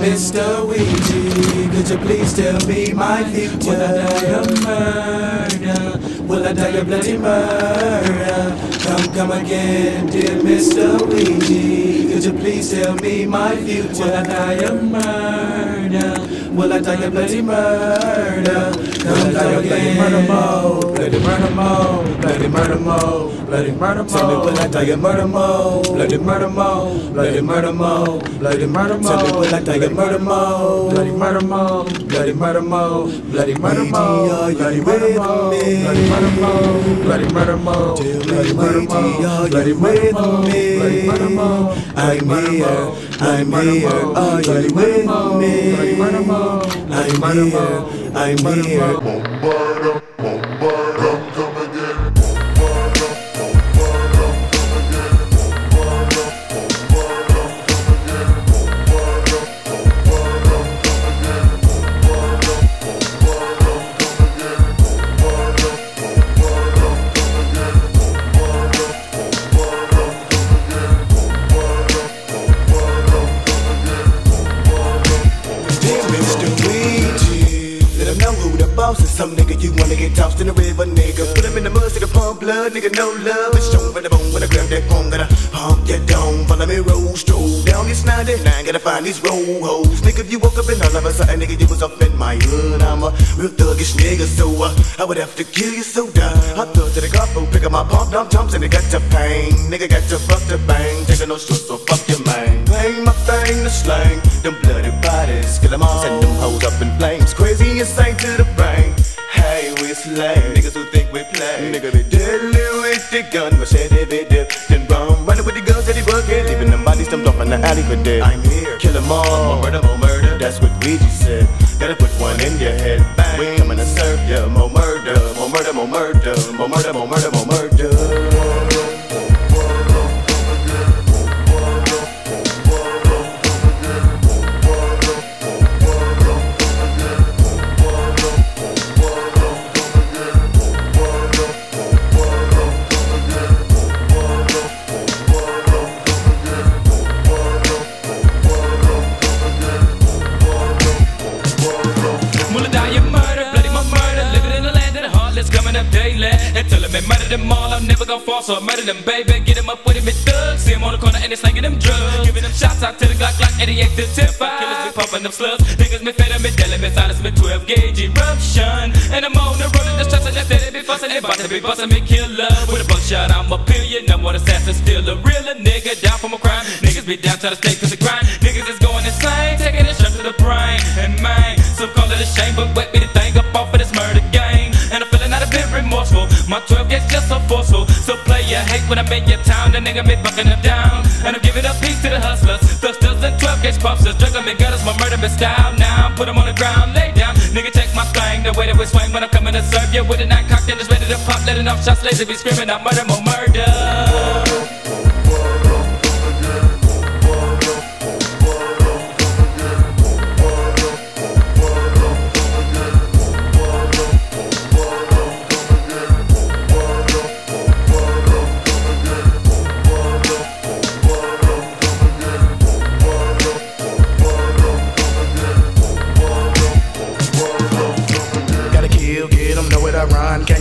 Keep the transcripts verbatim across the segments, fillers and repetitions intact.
Mister Ouija, could you please tell me my future? Will I die of murder? Will I die of bloody murder? Come, come again, dear Mister Ouija, could you please tell me my future? Will I die of murder? Will I die of bloody murder? Come, die of bloody murder mode, bloody murder mode, bloody murder mode. Bloody murder mode. Tell me will I die of murder mode? Bloody murder mode. Bloody murder mode. Bloody murder mode. Tell me will I die of murder mode? Bloody murder mode. Bloody murder mode. Bloody murder mode. Bloody murder mode. Bloody murder mode. Bloody murder mode. Bloody murder mode. Bloody murder mode. I'm here. I'm here. Are you with me? Bloody murder mode. I'm here. I'm here. Some nigga you wanna get tossed in the river, nigga. Put him in the mud, stick a pump blood, nigga, no love. It's shown by the bone when I grab that phone, gotta hump that dome. Follow me, roll, stroll down this ninety-nine, gotta find these roll hoes. Nigga, if you woke up and all of a sudden, nigga, you was up in my hood. I'm a real thuggish nigga, so uh, I would have to kill you, so die. I thug to the car, fool, pick up my pump, dump, dumps, and it got to pain. Nigga, got to fuck the bang, taking no shorts, so fuck your man. Playing my thing, the slang, them bloody bodies, kill them all, send them hoes up in flames. Crazy, insane to the brain. Hey, we slay niggas who think we play. Nigga be deadly with the gun, machete be dip, then bomb. Running with the guns at the bucket, leaving them bodies dumped off in the alley for dead. I'm here, kill them all, more murder, more murder. That's what Ouija said. Gotta put one in your head. Bang, we coming to serve ya. More murder, more murder, more murder, more murder, more murder, more murder. Them all, I'm never gonna fall, so I murder them, baby. Get him up with him, it thugs. See him on the corner and it's slanging them drugs. Giving them shots out to the Glock, Glock eighty-eight to ten five. Killers be pumping them slugs. Niggas me fed up, me deadly, me silence, me twelve gauge eruption. And I'm on the road and just trusting that they be fussing. They bout to be busting me, killer. With a buckshot, I'm a pillion. No more assassin, still a realer nigga. Down from a crime. Niggas be down, try to stay to the grind. Niggas is going insane, taking a shot to the brain. And mine, some call it a shame, but wet me the thing up off of this murder game. And I'm feeling not a bit remorseful. My twelve gauge just so forceful. So play your hate when I'm in your town. The nigga me bucking them down. And I'm giving a piece to the hustlers. Thugs, thugs, and twelve gauge popsters. Drug them and gutters, my murder style. Now put them on the ground, lay down. Nigga, check my thing. The way that we swing when I'm coming to serve you. With a nine cocked and it's ready to pop. Letting off shots, lazy be screaming. I murder, more murder.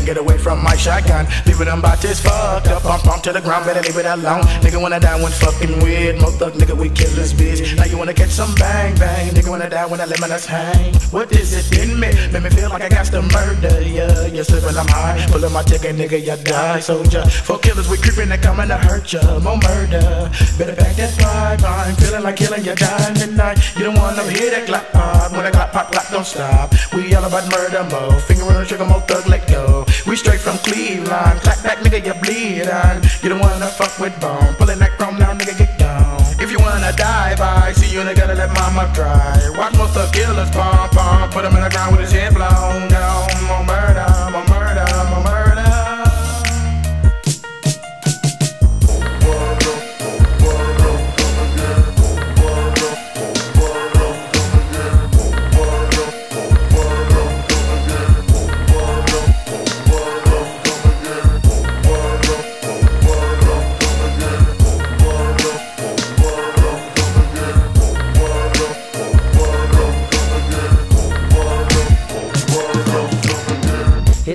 Get away from my shotgun, leave what I'm about is fucked up. Pump, pump to the ground, better leave it alone. Nigga wanna die when fucking weird. Most thug nigga, we kill this bitch. Now you wanna catch some bang bang. Nigga wanna die when I let us hang. What is it in me? Make me feel like I got to murder ya. Yeah, you slipping, I'm high. Pull up my ticket, nigga, ya die. Soldier, for killers, we creeping and coming to hurt ya. More murder, better back that pipe. I'm feeling like killing ya, dying tonight. You don't wanna hear that clap pop. When I clap pop, clap don't stop. We all about murder, mo. Finger on the trigger, mo thug, let go. We straight from Cleveland, clap back nigga, you bleed on. You don't wanna fuck with bone, pulling that chrome down nigga, get down. If you wanna die, bye, see you ain't gotta let mama cry. Watch most of killers pump, pump, put him in the ground with his head blown down. More murder, more murder, more murder.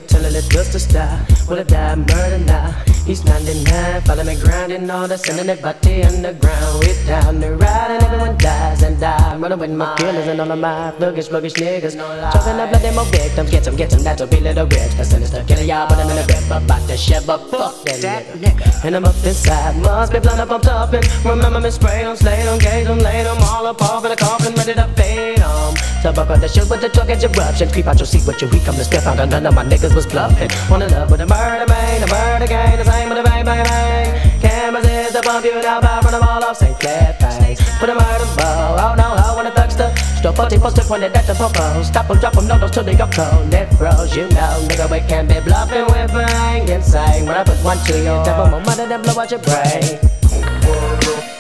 till I let dust to stop. Will I die, murder now? He's ninety-nine, follow me grinding, all the sending that body underground. We're down the ride and everyone dies and die. I'm running with my killers and all of my thuggish, sluggish niggas. Chopping up bloody more victims, get them, get them, that's a be little rich. The sinister killer, y'all, but I'm in a grip about to shit, but fuck that, that nigga. nigga. And I'm up inside, must be blown up, I'm topping. Remember me, spray them, slay them, gauge them, lay them all up off in a coffin, ready to fade them. So buck on the shit with the drug interruption. Creep out your seat with your weak, I'm the step out, and none of my niggas was bluffing. One in love with a murder man, a murder gang, the same with a bang, bang, bang. Cameras is the bump, you and I'll buy from them all off, say flat face. Put a murder ball, oh no, I wanna thuckster. Stop forty poster pointed at the popo. Stop them, drop them, no, those till they go cold. Net bros, you know, nigga, we can't be bluffing, we're bang, insane. When I put one to you, tap on my mother, then blow out your brain.